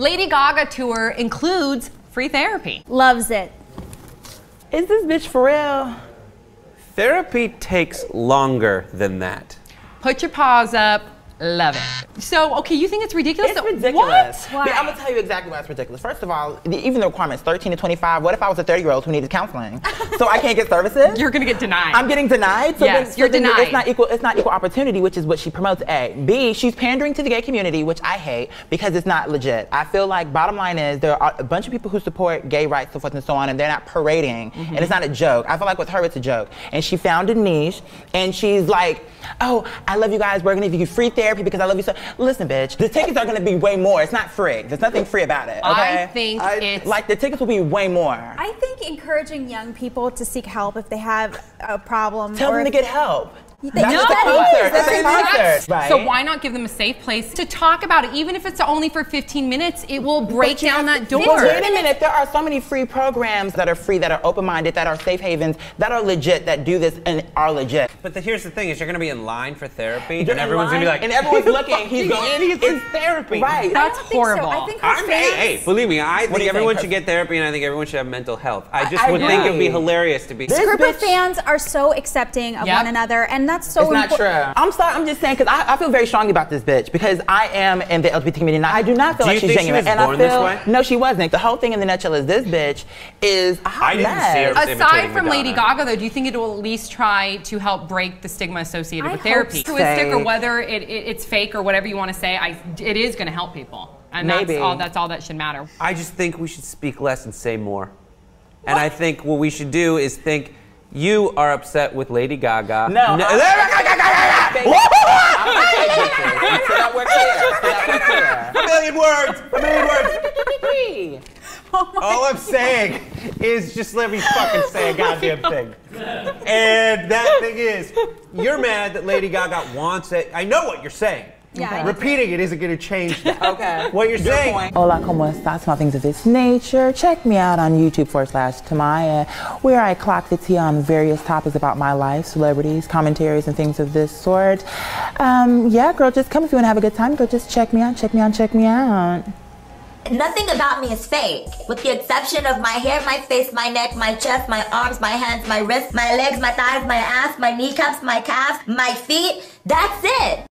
Lady Gaga tour includes free therapy. Loves it. Is this bitch for real? Therapy takes longer than that. Put your paws up. Love it. So, okay, you think it's ridiculous? It's ridiculous. What? I'm gonna tell you exactly why it's ridiculous. First of all, even the requirements, 13 to 25, what if I was a 30-year-old who needed counseling? So I can't get services? You're gonna get denied. I'm getting denied? So yes, you're denied. It's not equal opportunity, which is what she promotes, A. B, she's pandering to the gay community, which I hate, because it's not legit. I feel like bottom line is there are a bunch of people who support gay rights, so forth and so on, and they're not parading, and it's not a joke. I feel like with her, it's a joke. And she found a niche, and she's like, oh, I love you guys, we're gonna give you free therapy, because I love you so. Listen, bitch, the tickets are gonna be way more. It's not free. There's nothing free about it. Okay? Like the tickets will be way more. I think encouraging young people to seek help if they have a problem. Tell them to get help. That's a concert. So why not give them a safe place to talk about it? Even if it's only for 15 minutes, it will break down that door. But wait a minute, there are so many free programs that are free, that are open-minded, that are safe havens, that are legit, that do this and are legit. But here's the thing, is you're gonna be in line for therapy and everyone's gonna be like, and everyone's looking, he's going, he's in therapy. Right. That's horrible. I think so. I think hey, believe me, I think everyone should get therapy and I think everyone should have mental health. I just would think it would be hilarious to be. This group of fans are so accepting of one another, and that's so important. It's not true. I'm sorry, I'm just saying, because I feel very strongly about this bitch, because I am in the LGBT community and I do not feel like she's genuine. Do you think she was born this way? No, she wasn't. The whole thing in the nutshell is this bitch is a hot mess. Aside from Lady Gaga, though, do you think it will at least try to help break the stigma associated with therapy? Or whether it's fake or whatever you want to say, it is going to help people. And that's all that should matter. I just think we should speak less and say more. And I think what we should do is think, you are upset with Lady Gaga. No. A million words. All I'm saying is just let me fucking say a goddamn thing. And that thing is, you're mad that Lady Gaga wants it. I know what you're saying. Yeah, repeating it isn't going to change that. Okay. What you're saying. Point. Hola, como estas? Small things of this nature. Check me out on YouTube/Tamiya, where I clock the tea on various topics about my life, celebrities, commentaries, and things of this sort. Yeah, girl, just come if you want to have a good time. Go just check me out. Nothing about me is fake, with the exception of my hair, my face, my neck, my chest, my arms, my hands, my wrists, my legs, my thighs, my ass, my kneecaps, my calves, my feet. That's it.